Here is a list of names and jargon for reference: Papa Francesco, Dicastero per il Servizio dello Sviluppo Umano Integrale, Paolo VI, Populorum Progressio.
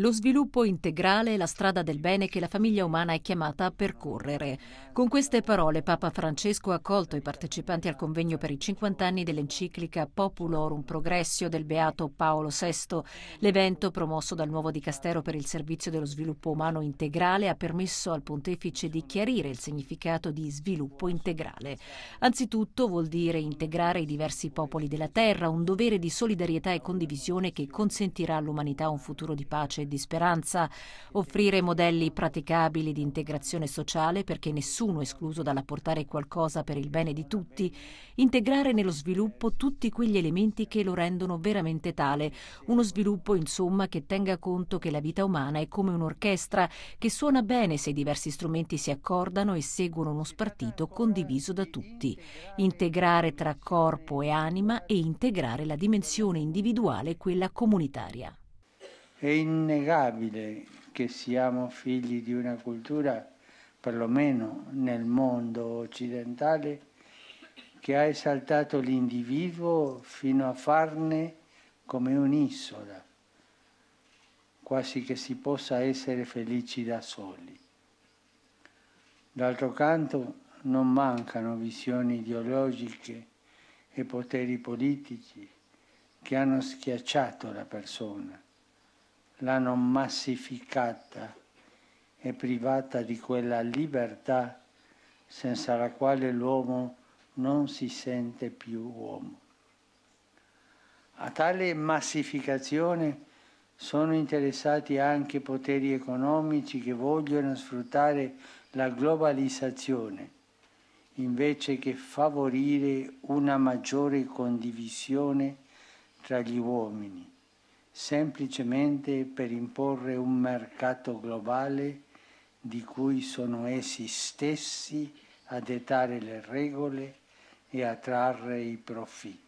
Lo sviluppo integrale è la strada del bene che la famiglia umana è chiamata a percorrere. Con queste parole Papa Francesco ha accolto i partecipanti al convegno per i 50 anni dell'enciclica Populorum Progressio del Beato Paolo VI. L'evento, promosso dal nuovo Dicastero per il Servizio dello Sviluppo Umano Integrale, ha permesso al pontefice di chiarire il significato di sviluppo integrale. Anzitutto vuol dire integrare i diversi popoli della terra, un dovere di solidarietà e condivisione che consentirà all'umanità un futuro di pace e di speranza, offrire modelli praticabili di integrazione sociale perché nessuno è escluso dall'apportare qualcosa per il bene di tutti, integrare nello sviluppo tutti quegli elementi che lo rendono veramente tale, uno sviluppo insomma che tenga conto che la vita umana è come un'orchestra che suona bene se diversi strumenti si accordano e seguono uno spartito condiviso da tutti, integrare tra corpo e anima e integrare la dimensione individuale e quella comunitaria. È innegabile che siamo figli di una cultura, perlomeno nel mondo occidentale, che ha esaltato l'individuo fino a farne come un'isola, quasi che si possa essere felici da soli. D'altro canto non mancano visioni ideologiche e poteri politici che hanno schiacciato la persona, l'hanno massificata e privata di quella libertà senza la quale l'uomo non si sente più uomo. A tale massificazione sono interessati anche poteri economici che vogliono sfruttare la globalizzazione invece che favorire una maggiore condivisione tra gli uomini, semplicemente per imporre un mercato globale di cui sono essi stessi a dettare le regole e a trarre i profitti.